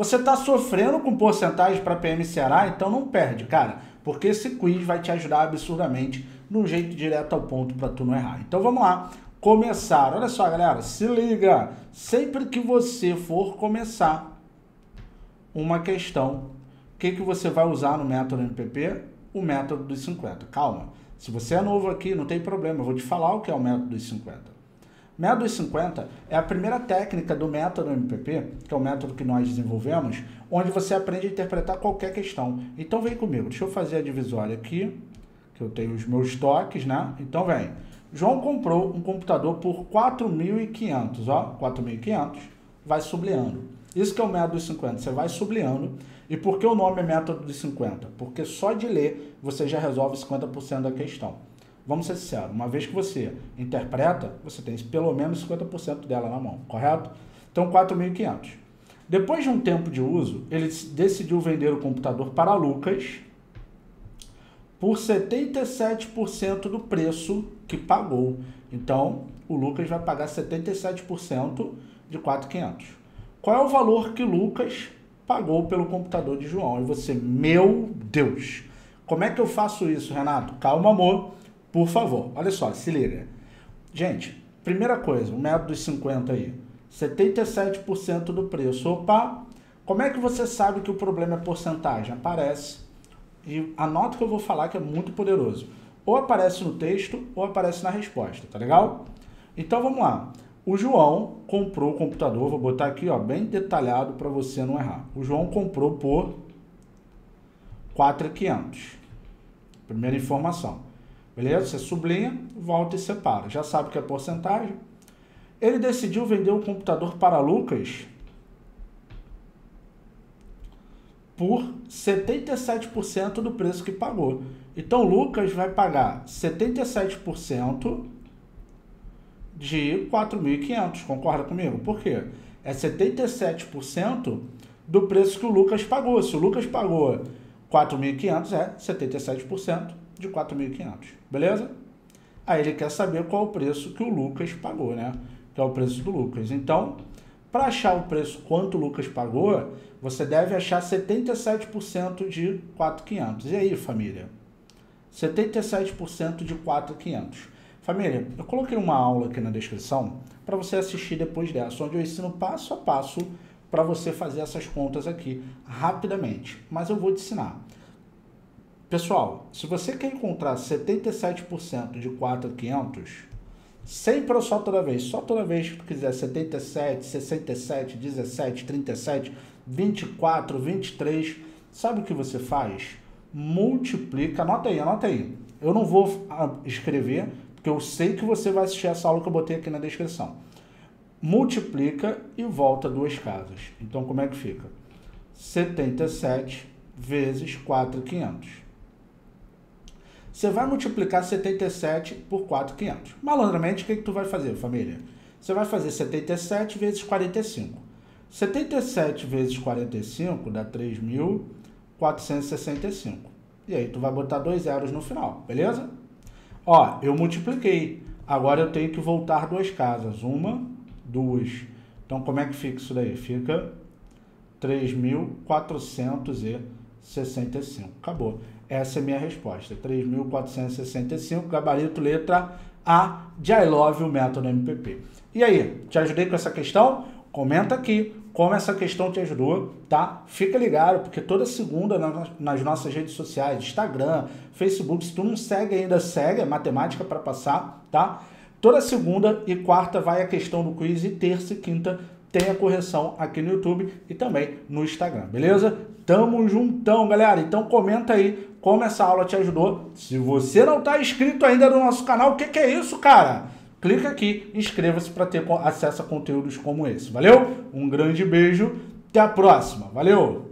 Você está sofrendo com porcentagem para PM Ceará, então não perde, cara, porque esse quiz vai te ajudar absurdamente num jeito direto ao ponto para tu não errar. Então vamos lá começar. Olha só, galera, se liga. Sempre que você for começar uma questão, o que que você vai usar no método MPP? O método dos 50. Calma. Se você é novo aqui, não tem problema, eu vou te falar o que é o método dos 50. O método dos 50 é a primeira técnica do método MPP, que é o método que nós desenvolvemos, onde você aprende a interpretar qualquer questão. Então vem comigo, deixa eu fazer a divisória aqui, que eu tenho os meus toques, né? Então vem. João comprou um computador por 4.500, ó, 4.500, vai sublinhando. Isso que é o método dos 50, você vai sublinhando. E por que o nome é método dos 50? Porque só de ler você já resolve 50% da questão. Vamos ser sinceros, uma vez que você interpreta, você tem pelo menos 50% dela na mão, correto? Então, 4.500. Depois de um tempo de uso, ele decidiu vender o computador para Lucas por 77% do preço que pagou. Então, o Lucas vai pagar 77% de 4.500. Qual é o valor que Lucas pagou pelo computador de João? E você, meu Deus, como é que eu faço isso, Renato? Calma, amor. Por favor, olha só, se liga. Gente, primeira coisa, o método dos 50 aí, 77% do preço. Opa, como é que você sabe que o problema é porcentagem? Aparece, e anota o que eu vou falar que é muito poderoso. Ou aparece no texto, ou aparece na resposta, tá legal? Então vamos lá. O João comprou o computador, vou botar aqui, ó, bem detalhado para você não errar. O João comprou por 4.500. Primeira informação. Beleza? Você sublinha, volta e separa. Já sabe o que é porcentagem. Ele decidiu vender o computador para Lucas por 77% do preço que pagou. Então, Lucas vai pagar 77% de 4.500. Concorda comigo? Por quê? É 77% do preço que o Lucas pagou. Se o Lucas pagou 4.500, é 77%. De 4.500, beleza? Aí ele quer saber qual é o preço que o Lucas pagou, né? Que é o preço do Lucas. Então, para achar o preço quanto o Lucas pagou, você deve achar 77% de 4.500. E aí, família? 77% de 4.500. Família, eu coloquei uma aula aqui na descrição para você assistir depois dessa, onde eu ensino passo a passo para você fazer essas contas aqui rapidamente. Mas eu vou te ensinar. Pessoal, se você quer encontrar 77% de 4.500, sempre ou só toda vez? Só toda vez que tu quiser 77, 67, 17, 37, 24, 23, sabe o que você faz? Multiplica, anota aí, anota aí. Eu não vou escrever, porque eu sei que você vai assistir essa aula que eu botei aqui na descrição. Multiplica e volta duas casas. Então, como é que fica? 77 vezes 4.500. Você vai multiplicar 77 por 4.500. Malandramente, o que que tu vai fazer, família? Você vai fazer 77 vezes 45. 77 vezes 45 dá 3.465. E aí, tu vai botar dois zeros no final, beleza? Ó, eu multipliquei. Agora eu tenho que voltar duas casas. Uma, duas. Então, como é que fica isso daí? Fica 3.465. Acabou. Essa é a minha resposta, 3.465, gabarito letra A de I Love o método MPP. E aí, te ajudei com essa questão? Comenta aqui como essa questão te ajudou, tá? Fica ligado, porque toda segunda nas nossas redes sociais, Instagram, Facebook, se tu não segue ainda, segue, é Matemática Pra Passar, tá? Toda segunda e quarta vai a questão do quiz e terça e quinta tem a correção aqui no YouTube e também no Instagram, beleza? Tamo juntão, galera. Então comenta aí como essa aula te ajudou. Se você não tá inscrito ainda no nosso canal, o que que é isso, cara? Clica aqui, inscreva-se para ter acesso a conteúdos como esse. Valeu? Um grande beijo, até a próxima. Valeu!